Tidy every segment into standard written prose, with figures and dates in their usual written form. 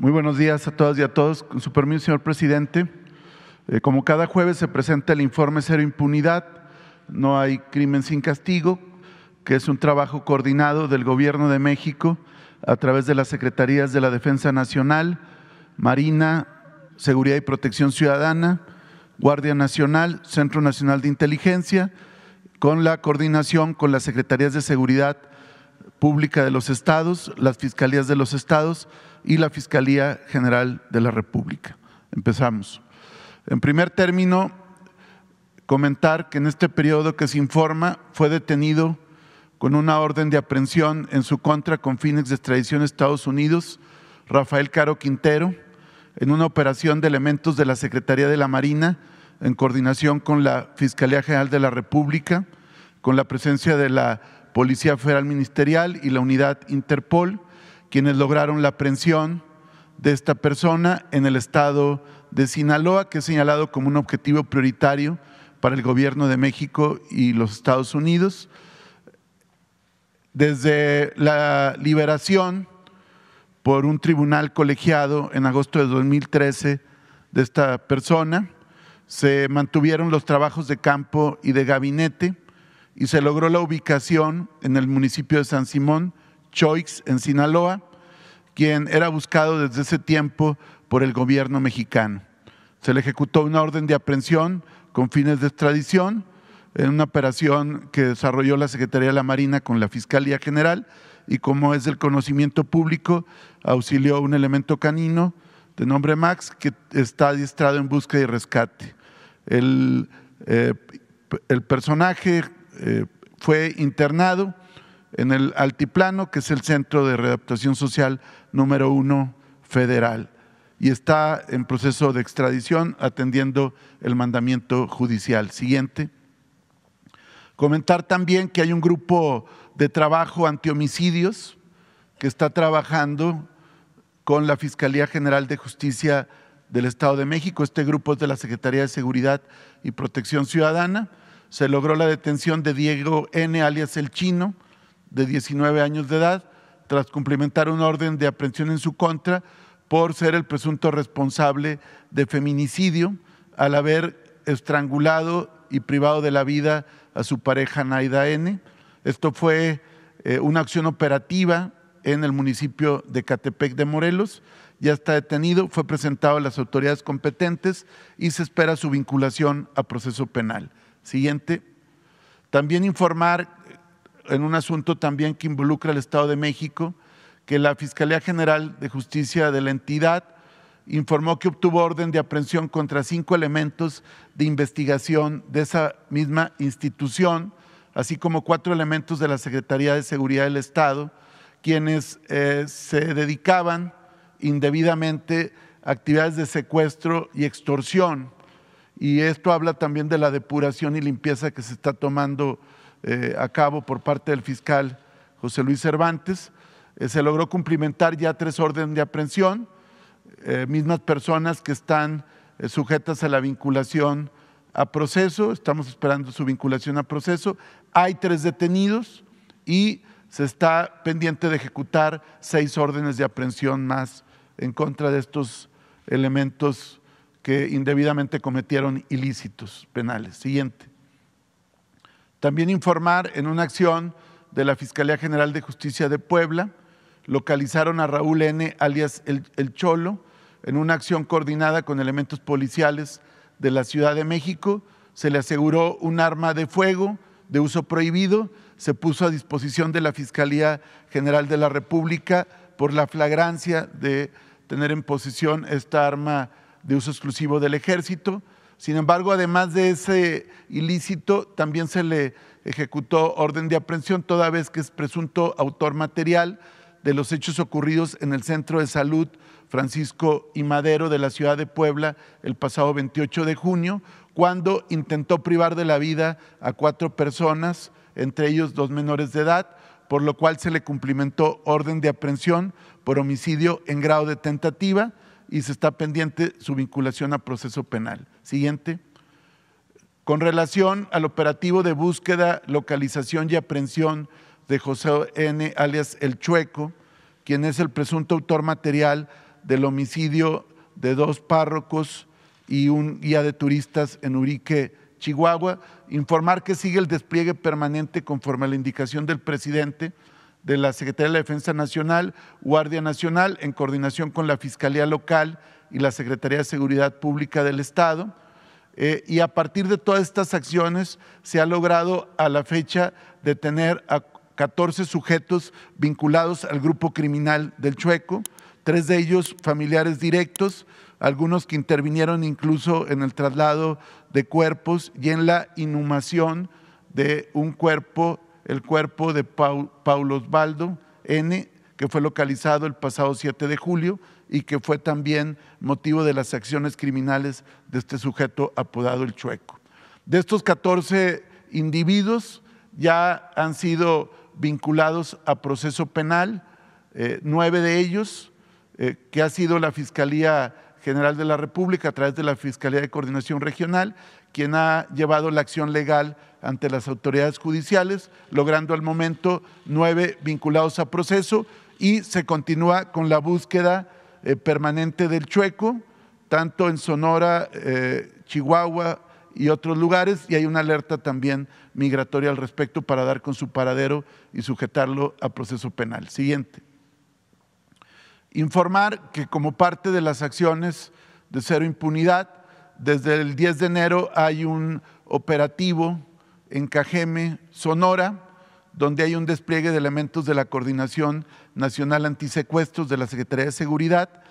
Muy buenos días a todas y a todos. Con su permiso, señor presidente, como cada jueves se presenta el informe Cero Impunidad, no hay crimen sin castigo, que es un trabajo coordinado del Gobierno de México a través de las Secretarías de la Defensa Nacional, Marina, Seguridad y Protección Ciudadana, Guardia Nacional, Centro Nacional de Inteligencia, con la coordinación con las Secretarías de Seguridad Pública de los Estados, las Fiscalías de los Estados y la Fiscalía General de la República. Empezamos. En primer término, comentar que en este periodo que se informa fue detenido con una orden de aprehensión en su contra con fines de extradición a Estados Unidos, Rafael Caro Quintero, en una operación de elementos de la Secretaría de la Marina en coordinación con la Fiscalía General de la República, con la presencia de la Policía Federal Ministerial y la Unidad Interpol, quienes lograron la aprehensión de esta persona en el estado de Sinaloa, que es señalado como un objetivo prioritario para el Gobierno de México y los Estados Unidos. Desde la liberación por un tribunal colegiado en agosto de 2013 de esta persona, se mantuvieron los trabajos de campo y de gabinete y se logró la ubicación en el municipio de San Simón, Choix, en Sinaloa, quien era buscado desde ese tiempo por el gobierno mexicano. Se le ejecutó una orden de aprehensión con fines de extradición en una operación que desarrolló la Secretaría de la Marina con la Fiscalía General y, como es del conocimiento público, auxilió un elemento canino de nombre Max, que está adiestrado en búsqueda y rescate. El personaje fue internado en el Altiplano, que es el Centro de Readaptación Social número 1 federal, y está en proceso de extradición atendiendo el mandamiento judicial. Siguiente. Comentar también que hay un grupo de trabajo antihomicidios que está trabajando con la Fiscalía General de Justicia del Estado de México. Este grupo es de la Secretaría de Seguridad y Protección Ciudadana. Se logró la detención de Diego N., alias El Chino, de 19 años de edad, tras cumplimentar una orden de aprehensión en su contra por ser el presunto responsable de feminicidio al haber estrangulado y privado de la vida a su pareja Naida N. Esto fue una acción operativa en el municipio de Ecatepec de Morelos. Ya está detenido, fue presentado a las autoridades competentes y se espera su vinculación a proceso penal. Siguiente. También informar en un asunto también que involucra al Estado de México, que la Fiscalía General de Justicia de la entidad informó que obtuvo orden de aprehensión contra 5 elementos de investigación de esa misma institución, así como 4 elementos de la Secretaría de Seguridad del Estado, quienes se dedicaban indebidamente a actividades de secuestro y extorsión. Y esto habla también de la depuración y limpieza que se está tomando a cabo por parte del fiscal José Luis Cervantes. Se logró cumplimentar ya 3 órdenes de aprehensión, mismas personas que están sujetas a la vinculación a proceso. Estamos esperando su vinculación a proceso. Hay 3 detenidos y se está pendiente de ejecutar 6 órdenes de aprehensión más en contra de estos elementos que indebidamente cometieron ilícitos penales. Siguiente. También informar en una acción de la Fiscalía General de Justicia de Puebla, localizaron a Raúl N., alias El Cholo, en una acción coordinada con elementos policiales de la Ciudad de México. Se le aseguró un arma de fuego de uso prohibido, se puso a disposición de la Fiscalía General de la República por la flagrancia de tener en posesión esta arma de uso exclusivo del Ejército. Sin embargo, además de ese ilícito, también se le ejecutó orden de aprehensión, toda vez que es presunto autor material de los hechos ocurridos en el Centro de Salud Francisco I. Madero de la Ciudad de Puebla el pasado 28 de junio, cuando intentó privar de la vida a 4 personas, entre ellos 2 menores de edad, por lo cual se le cumplimentó orden de aprehensión por homicidio en grado de tentativa y se está pendiente su vinculación a proceso penal. Siguiente. Con relación al operativo de búsqueda, localización y aprehensión de José N., alias El Chueco, quien es el presunto autor material del homicidio de dos párrocos y un guía de turistas en Urique, Chihuahua. Informar que sigue el despliegue permanente conforme a la indicación del presidente de la Secretaría de la Defensa Nacional, Guardia Nacional, en coordinación con la Fiscalía Local y la Secretaría de Seguridad Pública del Estado. Y a partir de todas estas acciones se ha logrado a la fecha detener a 14 sujetos vinculados al grupo criminal del Chueco, 3 de ellos familiares directos, algunos que intervinieron incluso en el traslado de cuerpos y en la inhumación de un cuerpo, el cuerpo de Paulo Osvaldo N., que fue localizado el pasado 7 de julio y que fue también motivo de las acciones criminales de este sujeto apodado El Chueco. De estos 14 individuos ya han sido vinculados a proceso penal, 9 de ellos, que ha sido la Fiscalía General de la República, a través de la Fiscalía de Coordinación Regional, quien ha llevado la acción legal ante las autoridades judiciales, logrando al momento 9 vinculados a proceso, y se continúa con la búsqueda permanente del Chueco, tanto en Sonora, Chihuahua y otros lugares, y hay una alerta también migratoria al respecto para dar con su paradero y sujetarlo a proceso penal. Siguiente. Informar que como parte de las acciones de cero impunidad, desde el 10 de enero hay un operativo en Cajeme, Sonora, donde hay un despliegue de elementos de la Coordinación Nacional Antisecuestros de la Secretaría de Seguridad,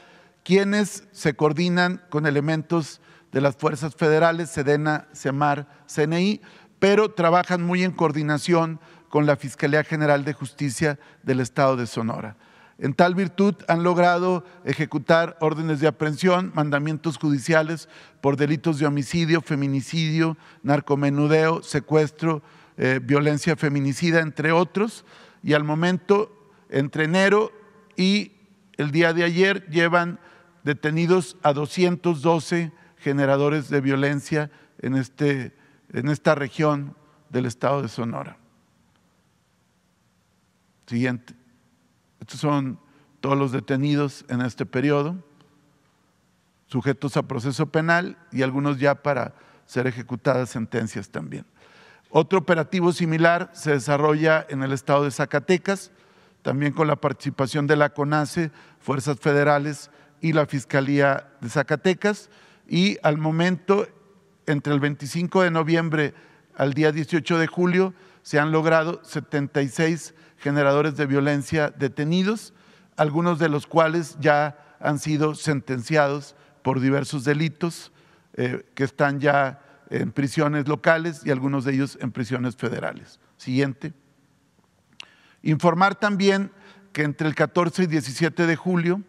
quienes se coordinan con elementos de las fuerzas federales, SEDENA, SEMAR, CNI, pero trabajan muy en coordinación con la Fiscalía General de Justicia del Estado de Sonora. En tal virtud han logrado ejecutar órdenes de aprehensión, mandamientos judiciales por delitos de homicidio, feminicidio, narcomenudeo, secuestro, violencia feminicida, entre otros, y al momento, entre enero y el día de ayer, llevan detenidos a 212 generadores de violencia en esta región del estado de Sonora. Siguiente. Estos son todos los detenidos en este periodo, sujetos a proceso penal y algunos ya para ser ejecutadas sentencias también. Otro operativo similar se desarrolla en el estado de Zacatecas, también con la participación de la CONASE, Fuerzas Federales y la Fiscalía de Zacatecas, y al momento, entre el 25 de noviembre al día 18 de julio, se han logrado 76 generadores de violencia detenidos, algunos de los cuales ya han sido sentenciados por diversos delitos que están ya en prisiones locales y algunos de ellos en prisiones federales. Siguiente. Informar también que entre el 14 y 17 de julio,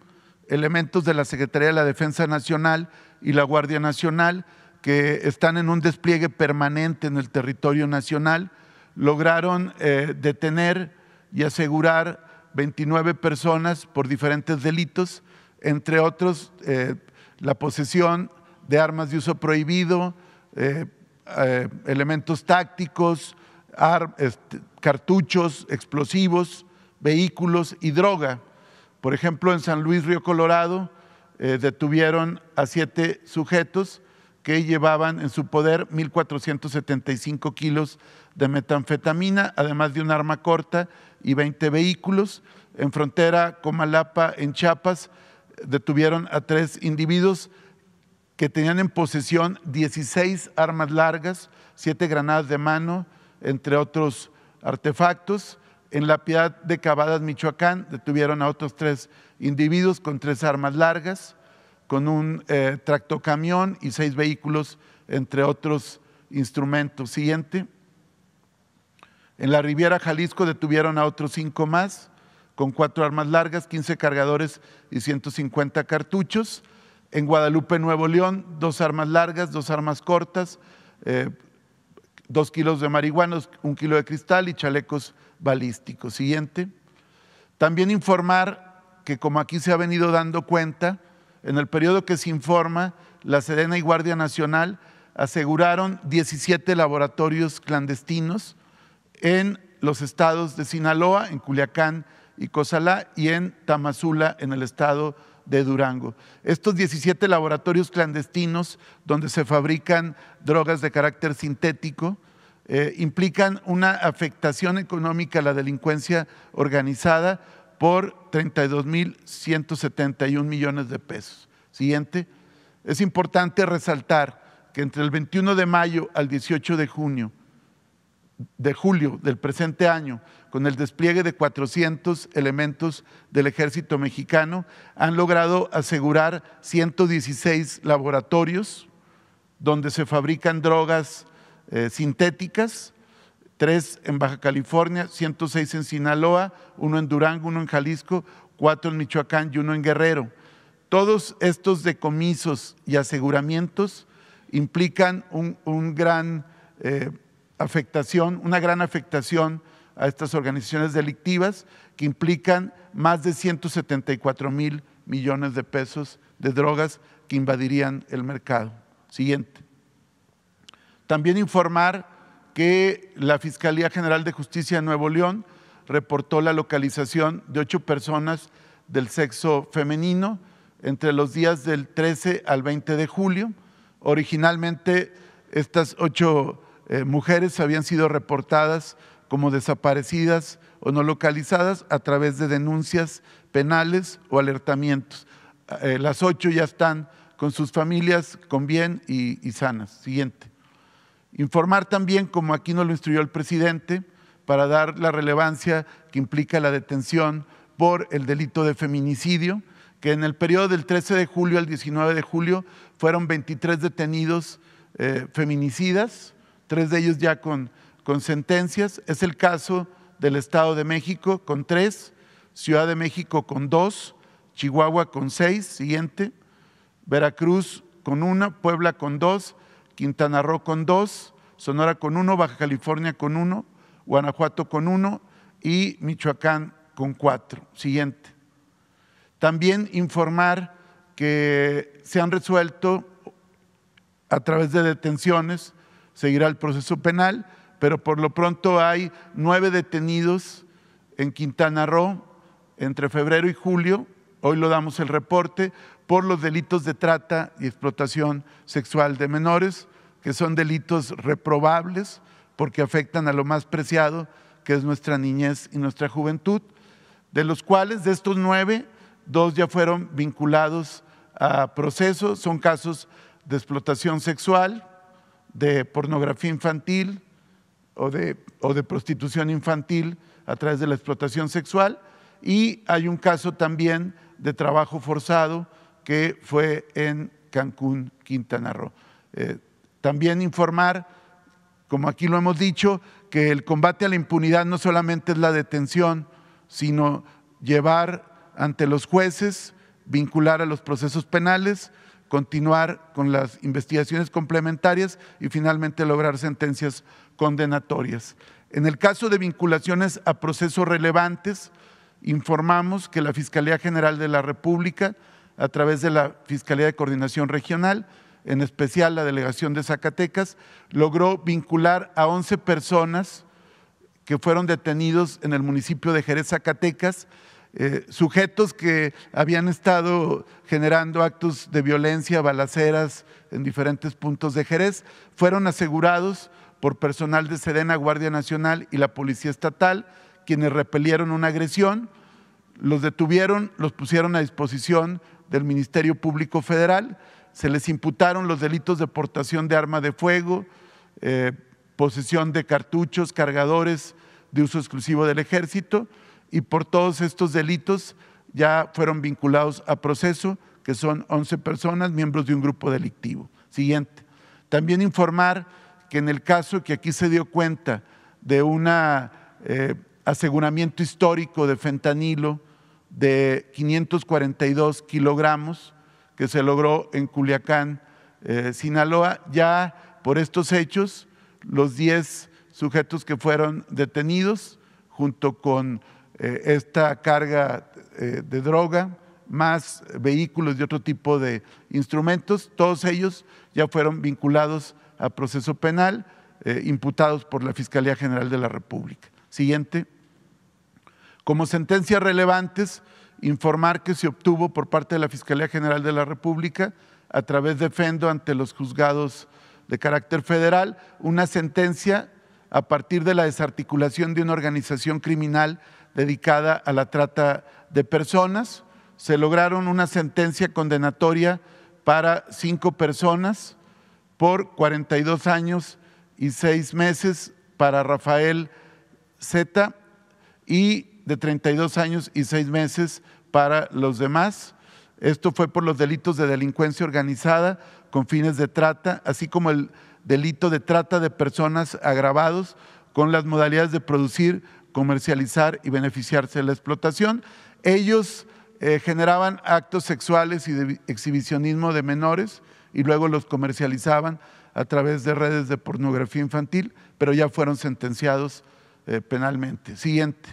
elementos de la Secretaría de la Defensa Nacional y la Guardia Nacional, que están en un despliegue permanente en el territorio nacional, lograron detener y asegurar 29 personas por diferentes delitos, entre otros la posesión de armas de uso prohibido, elementos tácticos, cartuchos, explosivos, vehículos y droga. Por ejemplo, en San Luis Río Colorado detuvieron a 7 sujetos que llevaban en su poder 1,475 kilos de metanfetamina, además de un arma corta y 20 vehículos. En Frontera Comalapa, en Chiapas, detuvieron a 3 individuos que tenían en posesión 16 armas largas, 7 granadas de mano, entre otros artefactos. En La Piedad de Cabadas, Michoacán, detuvieron a otros 3 individuos con 3 armas largas, con un tractocamión y 6 vehículos, entre otros instrumentos. Siguiente. En la Riviera Jalisco detuvieron a otros 5 más, con 4 armas largas, 15 cargadores y 150 cartuchos. En Guadalupe, Nuevo León, 2 armas largas, 2 armas cortas, 2 kilos de marihuana, 1 kilo de cristal y chalecos balísticos. Siguiente. También informar que, como aquí se ha venido dando cuenta, en el periodo que se informa, la SEDENA y Guardia Nacional aseguraron 17 laboratorios clandestinos en los estados de Sinaloa, en Culiacán y Cosalá, y en Tamazula, en el estado de Durango. Estos 17 laboratorios clandestinos donde se fabrican drogas de carácter sintético implican una afectación económica a la delincuencia organizada por 32.171 millones de pesos. Siguiente. Es importante resaltar que entre el 21 de mayo al 18 de junio, de julio del presente año, con el despliegue de 400 elementos del Ejército Mexicano, han logrado asegurar 116 laboratorios donde se fabrican drogas sintéticas, 3 en Baja California, 106 en Sinaloa, 1 en Durango, 1 en Jalisco, 4 en Michoacán y 1 en Guerrero. Todos estos decomisos y aseguramientos implican una gran afectación a estas organizaciones delictivas que implican más de 174.000 millones de pesos de drogas que invadirían el mercado. Siguiente. También informar que la Fiscalía General de Justicia de Nuevo León reportó la localización de 8 personas del sexo femenino entre los días del 13 al 20 de julio. Originalmente, estas 8 mujeres habían sido reportadas como desaparecidas o no localizadas a través de denuncias penales o alertamientos. Las 8 ya están con sus familias, con bien y sanas. Siguiente. Informar también, como aquí nos lo instruyó el presidente, para dar la relevancia que implica la detención por el delito de feminicidio, que en el periodo del 13 de julio al 19 de julio fueron 23 detenidos feminicidas, 3 de ellos ya con sentencias. Es el caso del Estado de México con 3, Ciudad de México con 2, Chihuahua con 6, siguiente, Veracruz con 1, Puebla con 2, Quintana Roo con 2, Sonora con 1, Baja California con 1, Guanajuato con 1 y Michoacán con 4. Siguiente. También informar que se han resuelto a través de detenciones, seguirá el proceso penal, pero por lo pronto hay 9 detenidos en Quintana Roo entre febrero y julio, hoy lo damos el reporte, por los delitos de trata y explotación sexual de menores, que son delitos reprobables porque afectan a lo más preciado, que es nuestra niñez y nuestra juventud, de los cuales, de estos 9, 2 ya fueron vinculados a proceso, son casos de explotación sexual, de pornografía infantil o de prostitución infantil a través de la explotación sexual, y hay un caso también de trabajo forzado, que fue en Cancún, Quintana Roo. También informar, como aquí lo hemos dicho, que el combate a la impunidad no solamente es la detención, sino llevar ante los jueces, vincular a los procesos penales, continuar con las investigaciones complementarias y finalmente lograr sentencias condenatorias. En el caso de vinculaciones a procesos relevantes, informamos que la Fiscalía General de la República, a través de la Fiscalía de Coordinación Regional, en especial la Delegación de Zacatecas, logró vincular a 11 personas que fueron detenidos en el municipio de Jerez, Zacatecas, sujetos que habían estado generando actos de violencia, balaceras en diferentes puntos de Jerez, fueron asegurados por personal de Sedena, Guardia Nacional y la Policía Estatal, quienes repelieron una agresión, los detuvieron, los pusieron a disposición del Ministerio Público Federal, se les imputaron los delitos de portación de arma de fuego, posesión de cartuchos, cargadores de uso exclusivo del Ejército, y por todos estos delitos ya fueron vinculados a proceso, que son 11 personas, miembros de un grupo delictivo. Siguiente. También informar que en el caso que aquí se dio cuenta de un aseguramiento histórico de fentanilo, de 542 kilogramos que se logró en Culiacán, Sinaloa. Ya por estos hechos, los 10 sujetos que fueron detenidos, junto con esta carga de droga, más vehículos y otro tipo de instrumentos, todos ellos ya fueron vinculados a proceso penal, imputados por la Fiscalía General de la República. Siguiente. Como sentencias relevantes, informar que se obtuvo por parte de la Fiscalía General de la República, a través de Fendo ante los juzgados de carácter federal, una sentencia a partir de la desarticulación de una organización criminal dedicada a la trata de personas. Se lograron una sentencia condenatoria para 5 personas por 42 años y 6 meses para Rafael Z y de 32 años y 6 meses para los demás. Esto fue por los delitos de delincuencia organizada con fines de trata, así como el delito de trata de personas agravados con las modalidades de producir, comercializar y beneficiarse de la explotación. Ellos generaban actos sexuales y de exhibicionismo de menores y luego los comercializaban a través de redes de pornografía infantil, pero ya fueron sentenciados penalmente. Siguiente.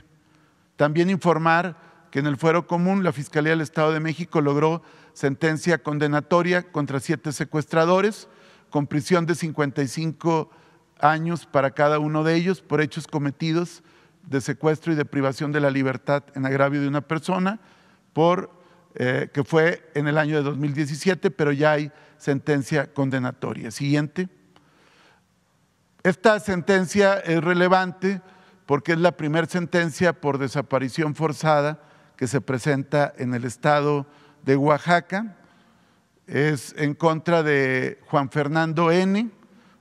También informar que en el fuero común la Fiscalía del Estado de México logró sentencia condenatoria contra 7 secuestradores con prisión de 55 años para cada uno de ellos por hechos cometidos de secuestro y de privación de la libertad en agravio de una persona, por, que fue en el año de 2017, pero ya hay sentencia condenatoria. Siguiente. Esta sentencia es relevante porque es la primera sentencia por desaparición forzada que se presenta en el estado de Oaxaca. Es en contra de Juan Fernando N.,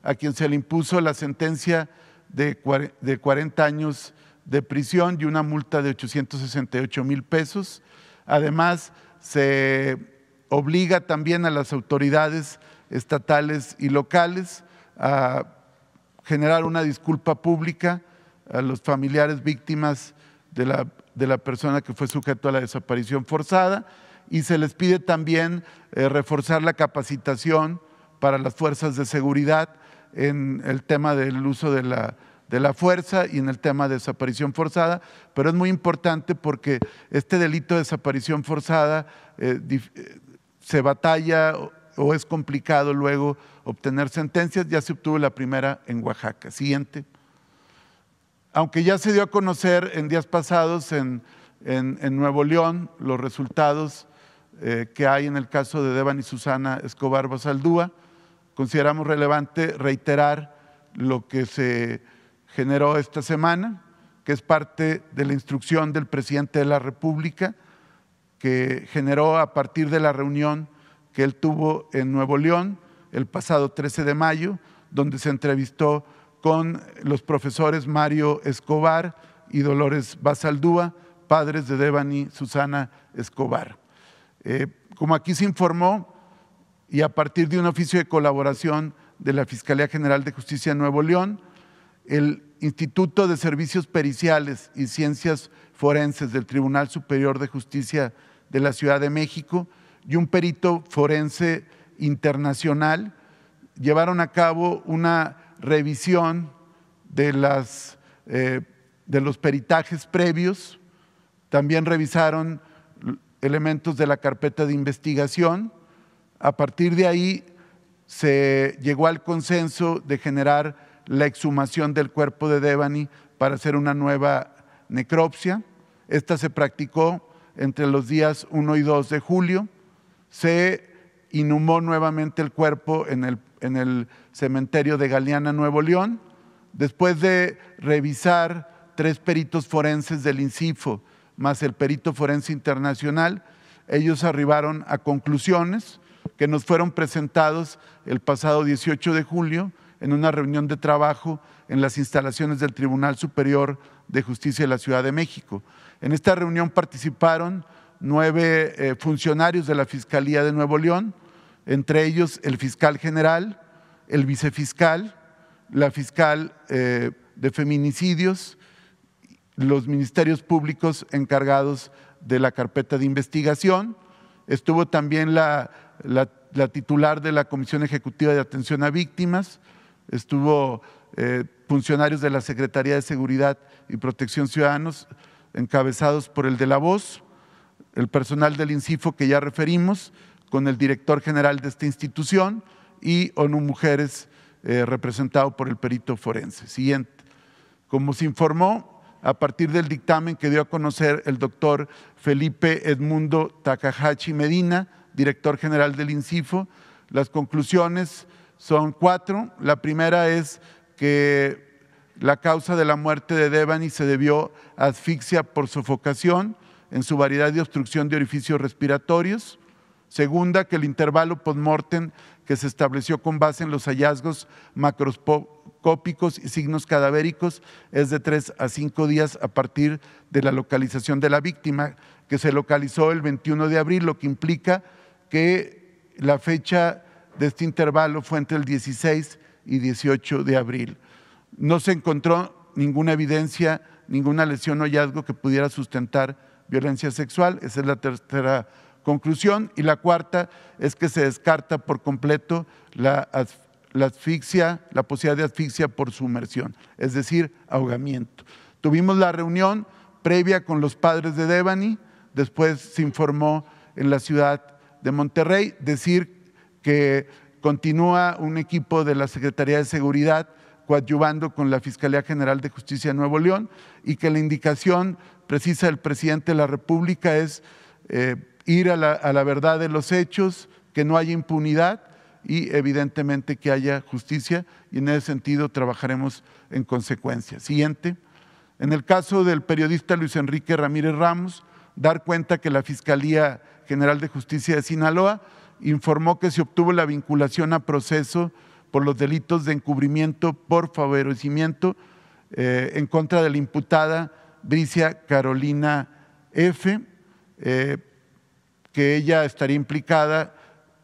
a quien se le impuso la sentencia de 40 años de prisión y una multa de 868,000 pesos. Además, se obliga también a las autoridades estatales y locales a generar una disculpa pública a los familiares víctimas de la persona que fue sujeto a la desaparición forzada, y se les pide también reforzar la capacitación para las fuerzas de seguridad en el tema del uso de la fuerza y en el tema de desaparición forzada, pero es muy importante porque este delito de desaparición forzada se batalla o es complicado luego obtener sentencias. Ya se obtuvo la primera en Oaxaca. Siguiente. Aunque ya se dio a conocer en días pasados en Nuevo León los resultados que hay en el caso de Dévani Susana Escobar Bazaldúa, consideramos relevante reiterar lo que se generó esta semana, que es parte de la instrucción del presidente de la República, que generó a partir de la reunión que él tuvo en Nuevo León el pasado 13 de mayo, donde se entrevistó con los profesores Mario Escobar y Dolores Bazaldúa, padres de Dévani Susana Escobar. Como aquí se informó, y a partir de un oficio de colaboración de la Fiscalía General de Justicia de Nuevo León, el Instituto de Servicios Periciales y Ciencias Forenses del Tribunal Superior de Justicia de la Ciudad de México y un perito forense internacional llevaron a cabo una revisión de los peritajes previos. También revisaron elementos de la carpeta de investigación. A partir de ahí se llegó al consenso de generar la exhumación del cuerpo de Dévani para hacer una nueva necropsia. Esta se practicó entre los días 1 y 2 de julio. Se inhumó nuevamente el cuerpo en el cementerio de Galeana, Nuevo León, después de revisar 3 peritos forenses del INCIFO, más el perito forense internacional. Ellos arribaron a conclusiones que nos fueron presentados el pasado 18 de julio en una reunión de trabajo en las instalaciones del Tribunal Superior de Justicia de la Ciudad de México. En esta reunión participaron 9 funcionarios de la Fiscalía de Nuevo León, entre ellos el fiscal general, el vicefiscal, la fiscal de feminicidios, los ministerios públicos encargados de la carpeta de investigación. Estuvo también la titular de la Comisión Ejecutiva de Atención a Víctimas, estuvo funcionarios de la Secretaría de Seguridad y Protección Ciudadanos, encabezados por el de La Voz, el personal del INCIFO que ya referimos, con el director general de esta institución, y ONU Mujeres, representado por el perito forense. Siguiente. Como se informó, a partir del dictamen que dio a conocer el doctor Felipe Edmundo Takahashi Medina, director general del INCIFO. Las conclusiones son 4. La primera es que la causa de la muerte de Dévani se debió a asfixia por sofocación en su variedad de obstrucción de orificios respiratorios. Segunda, que el intervalo postmortem que se estableció con base en los hallazgos macroscópicos y signos cadavéricos es de 3 a 5 días a partir de la localización de la víctima, que se localizó el 21 de abril, lo que implica que la fecha de este intervalo fue entre el 16 y 18 de abril. No se encontró ninguna evidencia, ninguna lesión o hallazgo que pudiera sustentar violencia sexual. Esa es la tercera conclusión. Y la cuarta es que se descarta por completo la posibilidad de asfixia por sumersión, es decir, ahogamiento. Tuvimos la reunión previa con los padres de Dévani, después se informó en la ciudad de Monterrey. Decir que continúa un equipo de la Secretaría de Seguridad coadyuvando con la Fiscalía General de Justicia de Nuevo León, y que la indicación precisa del presidente de la República es ir a la verdad de los hechos, que no haya impunidad y evidentemente que haya justicia, y en ese sentido trabajaremos en consecuencia. Siguiente. En el caso del periodista Luis Enrique Ramírez Ramos, dar cuenta que la Fiscalía General de Justicia de Sinaloa informó que se obtuvo la vinculación a proceso por los delitos de encubrimiento por favorecimiento en contra de la imputada Bricia Carolina F., que ella estaría implicada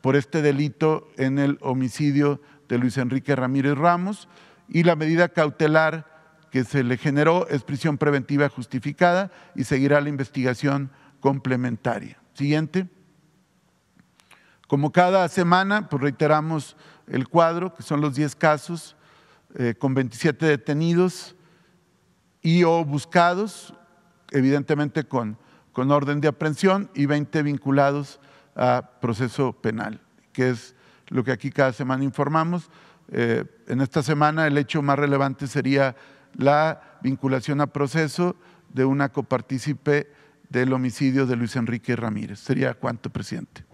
por este delito en el homicidio de Luis Enrique Ramírez Ramos, y la medida cautelar que se le generó es prisión preventiva justificada y seguirá la investigación complementaria. Siguiente. Como cada semana, pues reiteramos el cuadro, que son los 10 casos con 27 detenidos y o buscados, evidentemente con orden de aprehensión, y 20 vinculados a proceso penal, que es lo que aquí cada semana informamos. En esta semana el hecho más relevante sería la vinculación a proceso de una copartícipe del homicidio de Luis Enrique Ramírez. ¿Sería cuánto, presidente?